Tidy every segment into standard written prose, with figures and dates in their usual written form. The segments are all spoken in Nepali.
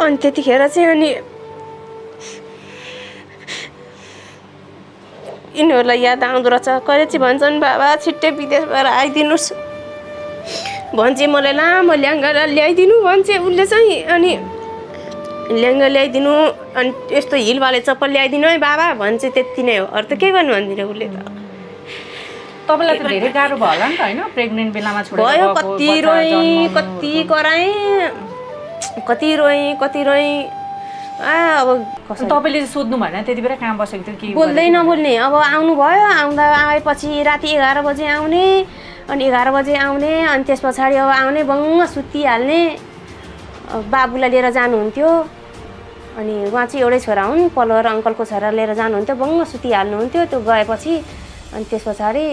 अनि त्यतिखेर चाहिँ अनि यिनीहरूलाई याद आउँदो रहेछ। कहिले चाहिँ भन्छन् बाबा छिट्टै विदेशबाट आइदिनुस् भन्छ, मलाई लामो ल्याङ्गा ल्याइदिनु भन्छ उसले चाहिँ। अनि ल्याङ्गा ल्याइदिनु अनि यस्तो हिलवाले चप्पल ल्याइदिनु है बाबा भन्छ, त्यति नै हो। अरू त के गर्नु भन्दिन उसले त। तपाईलाई त धेरै गाह्रो भयो होला नि त हैन, प्रेग्नेन्ट बेलामा छोडेर भयो। कति रोइ कति कराए कति रोइ आ अब तपाईले सोध्नु भएन त्यति बेला काम बसेको थियो कि बोल्दै नबोल्ने। अब आउनु भयो, आएपछि राति 11 बजे आउने अनि 11 बजे आउने अनि त्यस पछाडी अब आउने बङ्ग सुतिहाल्ने। बाबुलाई लिएर जानुहुन्थ्यो अनि उहाँ चाहिँ एउटै छोरा हुन्, पलर अंकलको छोरा लिएर जानुहुन्थ्यो, बङ्ग सुतिहाल्नुहुन्थ्यो। त्यो गएपछि अनि त्यस पछाडी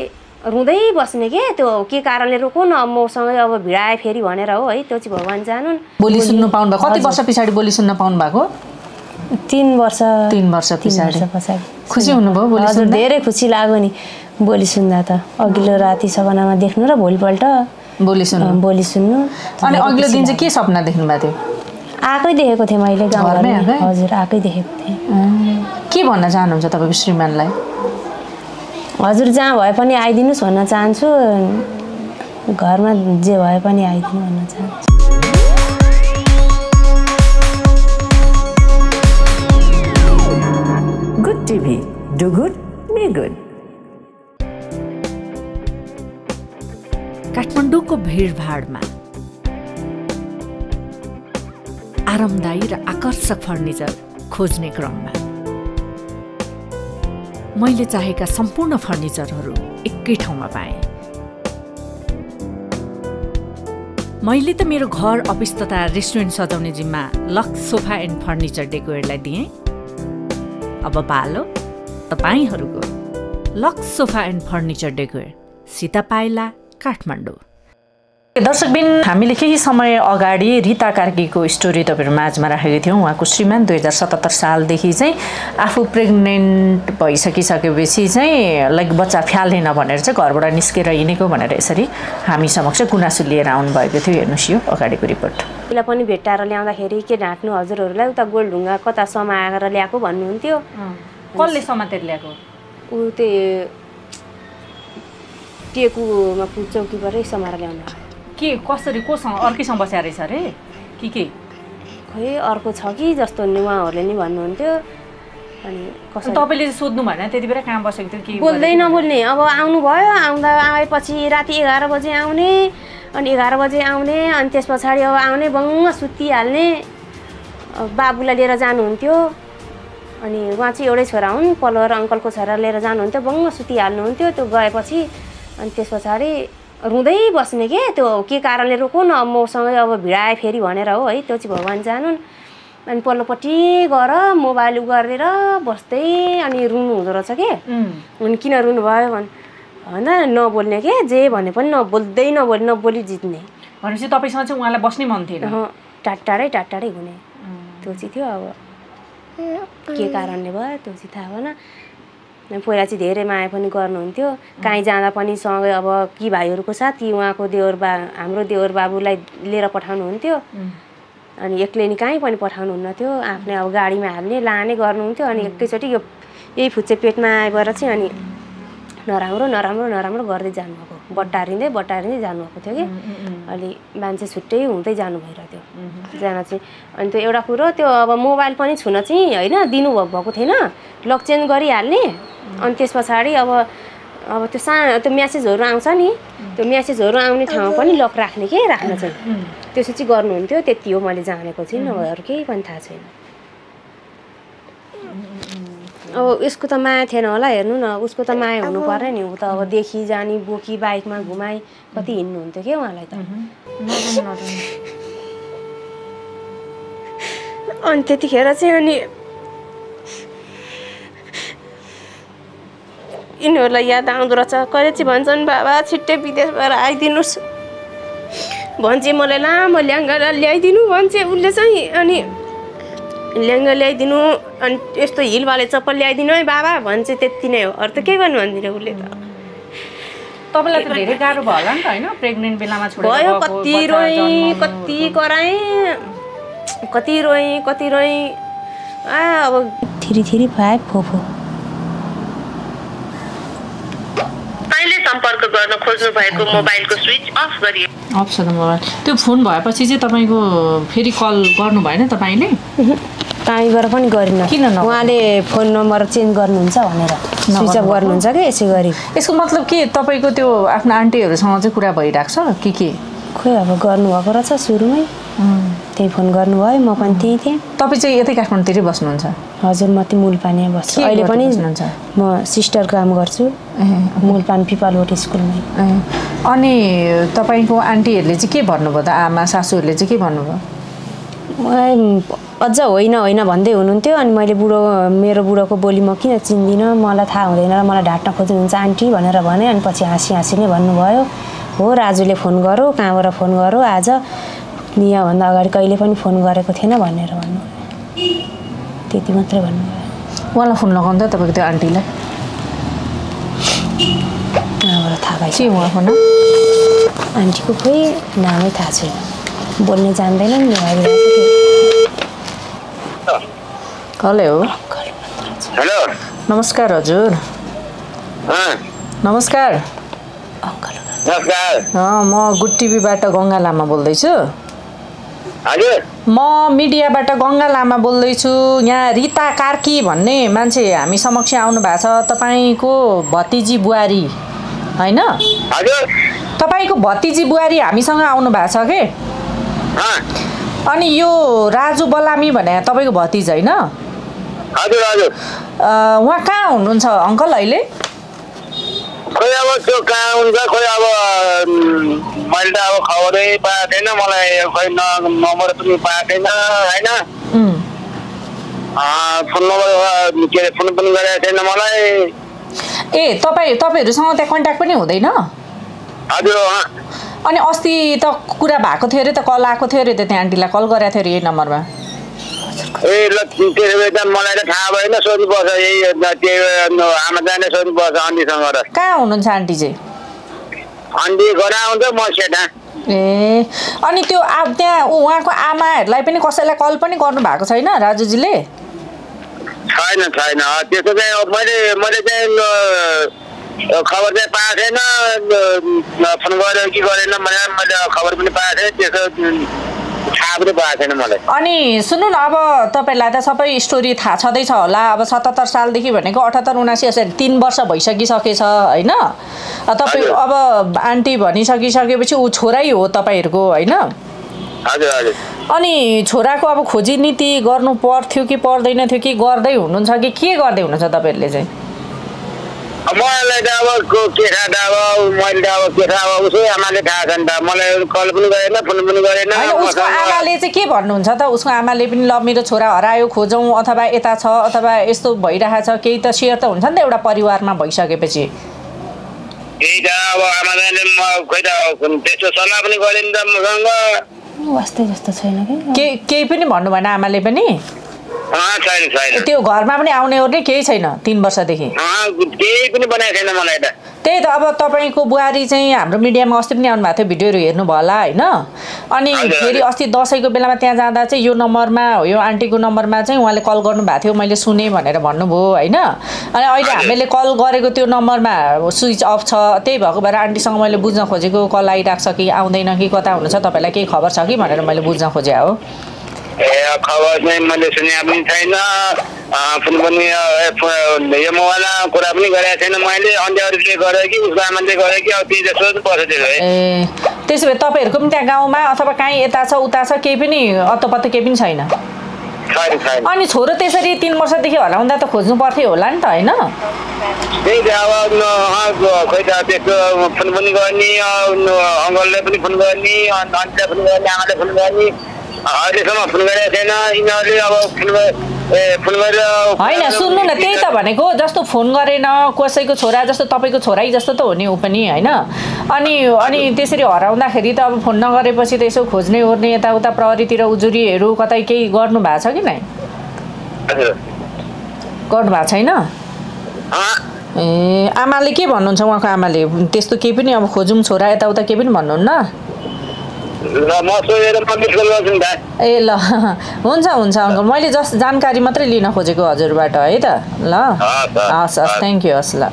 रुँदै बस्ने के त्यो के कारणले रोको न मसँगै अब भिडाए फेरि भनेर हो है। त्यो चाहिँ भगवान जानुन्। बोली सुन्न पाउनु भएको कति वर्ष पछाडी? बोली सुन्न पाउनु भएको 3 वर्ष पछाडी। खुसी हुनुभयो बोली सुन्दा? धेरै खुसी लाग्यो नि बोली सुन्दा त। अघिल्लो राति सपनामा देख्नु र भोलिपल्ट बोली सुन्नु। अनि अघिल्लो दिन चाहिँ के सपना देख्नु भएको थियो? आकै देखेको थिएँ मैले गाउँमा। हजुर आकै देखेको थिएँ। के भन्न चाहनुहुन्छ तपाईको श्रीमानलाई? हजुर जहाँ भए पनि आइदिनुस् भन्न चाहन्छु, घरमा जे भए पनि आइदिनु भन्न चाहन्छु। Good TV, do good be good. काठमाडौँको भीडभाडमा आरामदायी र आकर्षक फर्निचर खोज्ने क्रममा मैले चाहेका सम्पूर्ण फर्निचरहरू एकै ठाउँमा पाएँ। मैले त मेरो घर, अफिस तथा रेस्टुरेन्ट सजाउने जिम्मा लक्स सोफा एन्ड फर्निचर डेकोरेटलाई दिएँ। अब पालो तपाईँहरूको Lux sofa and furniture decorate, Sitapaila, Kathmandu. दर्शकबिन, हामीले केही समय अगाडि रिता कार्कीको स्टोरी तपाईँहरू माझमा राखेको थियौँ। उहाँको श्रीमान 2077 सालदेखि चाहिँ आफू प्रेग्नेन्ट भइसकिसकेपछि चाहिँ लाइक बच्चा फ्यालेन भनेर चाहिँ घरबाट निस्केर हिँडेको भनेर यसरी हामी समक्ष गुनासो लिएर आउनुभएको थियो। हेर्नुहोस् यो अगाडिको रिपोर्ट। त्यसलाई पनि भेट्टाएर ल्याउँदाखेरि के ढाँट्नु हजुरहरूलाई, उता गोलढुङ्गा कता समाएर ल्याएको भन्नुहुन्थ्यो। कसले समातेर ल्याएको? ऊ त्यो टेकुमा पुचौकीबाटै समाएर ल्याउनु। के कसरी कोसँग? अर्कैसँग बस्या रहेछ अरे के खै अर्को छ कि जस्तो नि उहाँहरूले नि भन्नुहुन्थ्यो। अनि कसरी तपाईले सोध्नु भएन त्यति बेला काम बसेको थियो कि बोल्दै नबोल्ने? अब आउनु भयो, आएपछि राति 11 बजे आउने अनि 11 बजे आउने अनि त्यस पछाडी अब आउने बङ्ग सुतिहाल्ने। बाबुलाई लिएर जानुहुन्थ्यो अनि उहाँ चाहिँ एउटै छोरा हुन्, पलर अंकलको छोरा लिएर जानुहुन्थ्यो, बङ्ग सुतिहाल्नुहुन्थ्यो। त्यो गएपछि अनि त्यस पछाडी रुँदै बस्ने के त्यो के कारणले रोको न मसँगै अब भिडाए फेरि भनेर हो है। त्यो चाहिँ भगवान जानुन्। अनि पल्लोपट्टि गएर मोबाइल गरेर बस्दै अनि रुनु हुँदो रहेछ के। अनि किन रुनु भयो भन्दा नबोल्ने के, जे भने पनि नबोल्दै नबोली जित्ने। भनेपछि तपाईँसँग चाहिँ उहाँलाई बस्नै मन थिएन, टाढटाढै हुने त्यो चाहिँ थियो। अब के कारणले भयो त्यो चाहिँ थाहा भएन। पहिला चाहिँ धेरै माया पनि गर्नुहुन्थ्यो, कहीँ जाँदा पनि सँगै अब कि भाइहरूको साथ कि उहाँको हाम्रो देवर बाबुलाई लिएर पठाउनुहुन्थ्यो। अनि एक्लै नि कहीँ पनि पठाउनुहुन्नथ्यो, आफ्नै अब गाडीमा हाल्ने लाने गर्नुहुन्थ्यो। अनि एकैचोटि यो यही फुच्चे पेटमा आएर चाहिँ अनि नराम्रो गर्दै जानुभएको, बट्टारिँदै जानुभएको थियो कि। अलि मान्छे छुट्टै हुँदै जानु भइरहेको थियो जान चाहिँ। अनि त्यो एउटा कुरो त्यो अब मोबाइल पनि छुन चाहिँ होइन दिनुभएको थिएन, लक चेन्ज गरिहाल्ने। अनि त्यस पछाडि अब त्यो त्यो म्यासेजहरू आउँछ नि, त्यो म्यासेजहरू आउने ठाउँमा पनि लक राख्ने के, राख्न चाहिँ त्यसो चाहिँ गर्नुहुन्थ्यो। त्यति हो मैले जानेको चाहिँ, नभए अरू केही पनि थाहा छैन। अब यसको त माया थिएन होला, हेर्नु न उसको त माया हुनु पर्यो नि। ऊ त अब देखि जाने बोकी बाइकमा घुमाई कति हिँड्नुहुन्थ्यो क्या उहाँलाई त। अनि त्यतिखेर चाहिँ अनि यिनीहरूलाई याद आउँदो रहेछ। कहिले चाहिँ भन्छन् बाबा छिट्टै विदेशबाट आइदिनुस् भन्छ, मलाई लामो ल्याङ्गा ल्याइदिनु भन्छ उसले चाहिँ। अनि ल्याङ्गा ल्याइदिनु अनि यस्तो हिलवाले चप्पल ल्याइदिनु है बाबा भन्छ, त्यति नै हो। अरू त के गर्नु भन्दिन उसले त। तपाईलाई त धेरै गाह्रो भयो होला नि त हैन प्रेग्नेन्ट बेलामा छोडेर भयो कति रोइ आ अब थरी भाइ फोफो पहिले सम्पर्क गर्न खोज्नु भएको मोबाइलको स्विच अफ गरिए अफ छ मोबाइल त्यो फोन भएपछि चाहिँ तपाईको फेरि कल गर्नु भएन तपाईले ताइबाट पनि गरिन किन न उहाँले फोन नम्बर चेन्ज गर्नुहुन्छ भनेर स्विच अफ गर्नुहुन्छ के यसै गरी यसको मतलब के तपाईको त्यो आफ्नो आन्टीहरुसँग चाहिँ कुरा भइराख्छ के खोइ अब गर्नु भएको रहेछ सुरुमै त्यही फोन गर्नु भयो म पनि त्यही थिए तपाई चाहिँ यतै काठमाडौँतिरै बस्नुहुन्छ हजुर म ती मूलपानीमा बस्छु अहिले पनि हुनुहुन्छ म सिस्टर काम गर्छु मूलपानी पिपलवट स्कुलमै अनि तपाईको आन्टीहरुले चाहिँ के भन्नुभयो त आमा सासूहरुले चाहिँ के भन्नुभयो अझ होइन भन्दै हुनुहुन्थ्यो अनि मैले मेरो बुढोको बोली म किन चिन्दिन मलाई थाहा हुँदैन र मलाई ढाट्न खोज्नुहुन्छ आन्टी भनेर भने अनि पछि हाँसी नै भन्नुभयो हो राजुले फोन गर्यो कहाँबाट फोन गर्यो आज निया भन्दा अगाडि कहिले पनि फोन गरेको थिएन भनेर भन्नुभयो त्यति मात्रै भन्नुभयो उहाँलाई फोन लगाउँदा तपाईको त्यो आन्टीलाई मलाई थाहा भएछ आन्टीको खोइ नामै थाहा छैन बोल्ने जान्दैन नि हेलो हेलो नमस्कार हजुर नमस्कार म गुड टिभीबाट गंगा लामा बोल्दै छु हजुर म मिडियाबाट गंगा लामा बोल्दै छु यहाँ रीता कार्की भन्ने मान्छे हामी समक्ष आउनु भएको छ तपाईको भतिजी बुहारी हैन हजुर तपाईको भतिजी बुहारी हामीसँग आउनु भएको छ के अनि यो राजु बलामी भने तपाईको भतिज हैन हजुर हजुर उहाँ कहाँ हुनुहुन्छ अंकल अहिले खोइ अब त्यो कहाँ हुन्छ खोइ अब मैले त अब खबरै पाएको छैन मलाई खोइ नम्बर पनि पाएको छैन हैन फोन नम्बर के फोन पनि गरेको छैन मलाई ए तपाईहरुसँग त्यहाँ कन्ट्याक्ट पनि हुँदैन हजुर अनि अस्ति त कुरा भएको थियो रे त कल आको थियो रे त त्यहाँ आन्टीलाई कल गरेको थियो रे यही नम्बरमा ए ल त्यसले त मलाई त थाहा भएन सोध्नु पर्छ यही त्यो आमा जाने सोध्नु पर्छ आन्टीसँग र कहाँ हुनुहुन्छ आन्टी चाहिँ आन्टी घर आउँछ म सेटा ए अनि त्यो त्यहाँ उहाँको आमाहरुलाई पनि कसैलाई कल पनि गर्नु भएको छैन राजुजीले छैन त्यसो चाहिँ मैले चाहिँ खबर चाहिँ पाएको छैन फोन गरेर के गरेन भनेर मैले खबर पनि पाएको थिएँ त्यसो थाहा पनि पाएको छैन मलाई अनि सुन्नु न अब तपाईलाई त सबै स्टोरी थाहा छँदैछ होला अब 77 सालदेखि भनेको 78 79 3 वर्ष भइसकिसकेछ हैन तपाई अब आन्टी भनिसकिसकेपछि उ छोरै हो तपाईहरुको हैन हजुर हजुर अनि छोराको अब खोजी नीति गर्नु पर्थ्यो कि पर्दैन थियो कि गर्दै हुनुहुन्छ कि के गर्दै हुनुहुन्छ तपाईहरुले चाहिँ मलाई त अब के थाहा त अब मैले त अब के थाहा अब उसै आमाले थाहा छ नि त मलाई कल पनि गरेन फोन पनि गरेन उसको आमाले चाहिँ के भन्नुहुन्छ त उसको आमाले पनि ल मेरो छोरा हरायो खोजौँ अथवा यता छ अथवा यस्तो भइरहेछ केही त शेयर त हुन्छ नि त एउटा परिवारमा भइसकेपछि केही त अब आमाले म खोइ त त्यस्तो सल्लाह पनि गरेन त मसँग वास्तै जस्तो छैन के केही पनि भन्नु भएन आमाले पनि त्यो घरमा पनि आउने ओर्ने केही छैन 3 वर्षदेखि केही पनि बनाएको छैन मलाई त त्यही त अब तपाईको बुहारी चाहिँ हाम्रो मिडियामा अस्ति पनि आउनु भएको थियो भिडियोहरु हेर्नु भयो होला हैन अनि फेरि अस्ति दशैंको बेलामा त्यहाँ जाँदा चाहिँ यो नम्बरमा यो आन्टीको नम्बरमा चाहिँ उहाँले कल गर्नु भएको थियो मैले सुने भनेर भन्नुभयो हैन अनि अहिले हामीले कल गरेको त्यो नम्बरमा स्विच अफ छ त्यही भएको भएर आन्टीसँग मैले बुझ्न खोजेको कल आइराख्छ कि आउँदैन कि कता हुनुहुन्छ तपाईलाई केही खबर छ कि भनेर मैले बुझ्न खोजे हो ए खबर चाहिँ मैले सुने पनि छैन फोन पनि यो मोबाइलमा कुरा पनि गरेको छैन मैले अनि अरूले गरे कि उसको आमाले गरे कि अब त्यही जस्तो पर्छ त्यो है ए त्यसो भए तपाईहरुको पनि त्यहाँ गाउँमा अथवा काई यता छ उता छ केही पनि अत्तपत्त केही पनि छैन अनि छोरो त्यसरी 3 वर्षदेखि हराउँदा त खोज्नु पर्थ्यो होला नि त हैन त्यही त अब खोइ त त्यसको फोन पनि गर्ने अंगलले पनि फोन गर्ने अनि आन्टीले पनि गर्ने आमाले पनि गर्ने अहिलेसम्म फोन गरेको छैन यिनीहरूले अब फोन गरेर हैन सुन्नु न त्यही त भनेको जस्तो फोन गरेन कसैको छोरा जस्तो तपाईको छोराइ जस्तो त हो नि उ पनि हैन अनि अनि त्यसरी हराउँदाखेरि त अब फोन नगरेपछि त यसो खोज्ने ओर्ने यताउता प्रहरीतिर उजुरीहरू कतै केही गर्नु भएको छ कि नै गर्नु भएको छैन ए आमाले के भन्नुहुन्छ उहाँको आमाले त्यस्तो के पनि अब खोजुम छोरा यता उता के पनि भन्नुहुन्न ए ल हुन्छ हुन्छ अंकल मैले जस्ट जानकारी मात्रै लिन खोजेको हजुरबाट है त ल हस् हस् थ्यांक यू हस् ल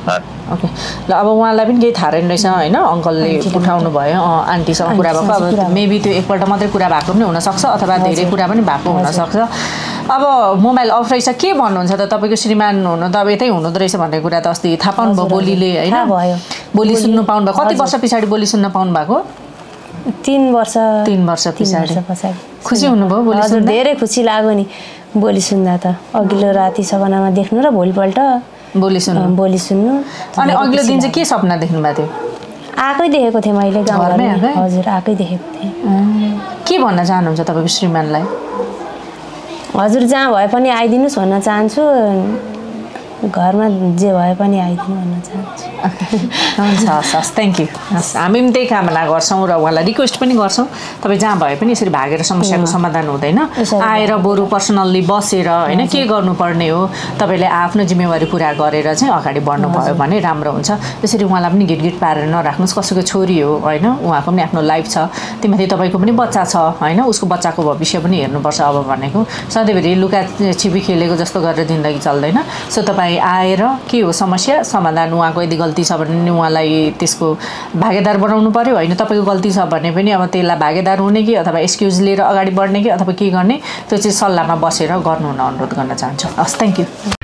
ओके ल अब उहाँलाई पनि केही थाहा रहेन रहेछ हैन अंकलले उठाउनु भयो आन्टीसँग कुरा भएको अब मेबी त्यो एकपल्ट मात्रै कुरा भएको पनि हुन सक्छ अथवा धेरै कुरा पनि भएको हुन सक्छ अब मोबाइल अफ रहेछ के भन्नुहुन्छ त तपाईको श्रीमान हुनु त अब यतै हुनु रहेछ भन्ने कुरा त अस्ति थाहा पाउनु भयो बोलीले हैन बोली सुन्न पाउनु भयो कति वर्ष पछाडी बोली सुन्न पाउनु भएको 3 वर्ष पछाडी खुसी हुनुभयो बोली सुन्न धेरै खुसी लाग्यो नि बोली सुन्दा त अघिल्लो राति सपनामा देख्नु र भोलिपल्ट बोली सुन्नु अनि अघिल्लो दिन चाहिँ के सपना देख्नु भएको थियो आकै देखेको थिए मैले गाउँमा हजुर आकै देखेको थिए के भन्न चाहनुहुन्छ तपाईको श्रीमानलाई हजुर जहाँ भए पनि आइदिनुस् भन्न चाहन्छु घरमा जे भए पनि आइदिनु भन्न चाहन्छु हुन्छ हस् थ्यांक यू हस् हामी पनि त्यही कामना गर्छौं र उहाँलाई रिक्वेस्ट पनि गर्छौं तपाई जहाँ भए पनि यसरी भागेर समस्याको समाधान हुँदैन आएर बरु पर्सनली बसेर हैन के गर्नुपर्ने हो तपाईले आफ्नो जिम्मेवारी पूरा गरेर चाहिँ अगाडि बढ्नु भयो भने राम्रो हुन्छ त्यसरी उहाँलाई पनि गिटगिट पारेर नराख्नुस् कसैको छोरी हो हैन उहाँको पनि आफ्नो लाइफ छ तिमीले तपाईको पनि बच्चा छ हैन उसको बच्चाको भविष्य पनि हेर्नुपर्छ अब भनेको सधैँभरि लुका छिपी खेलेको जस्तो गरेर जिन्दगी चल्दैन सो तपाई आएर के हो समस्या समाधान उहाँको यदि गल्ती छ भने उहाँलाई त्यसको भागेदार बनाउनु पर्यो हैन तपाईको गल्ती छ भने पनि अब त्यसलाई भागेदार हुने कि अथवा एक्सक्युज लिएर अगाडि बढ्ने कि अथवा के गर्ने त्यो चाहिँ सल्लाहमा बसेर गर्नु हुन अनुरोध गर्न चाहन्छु हस् थ्यांक यू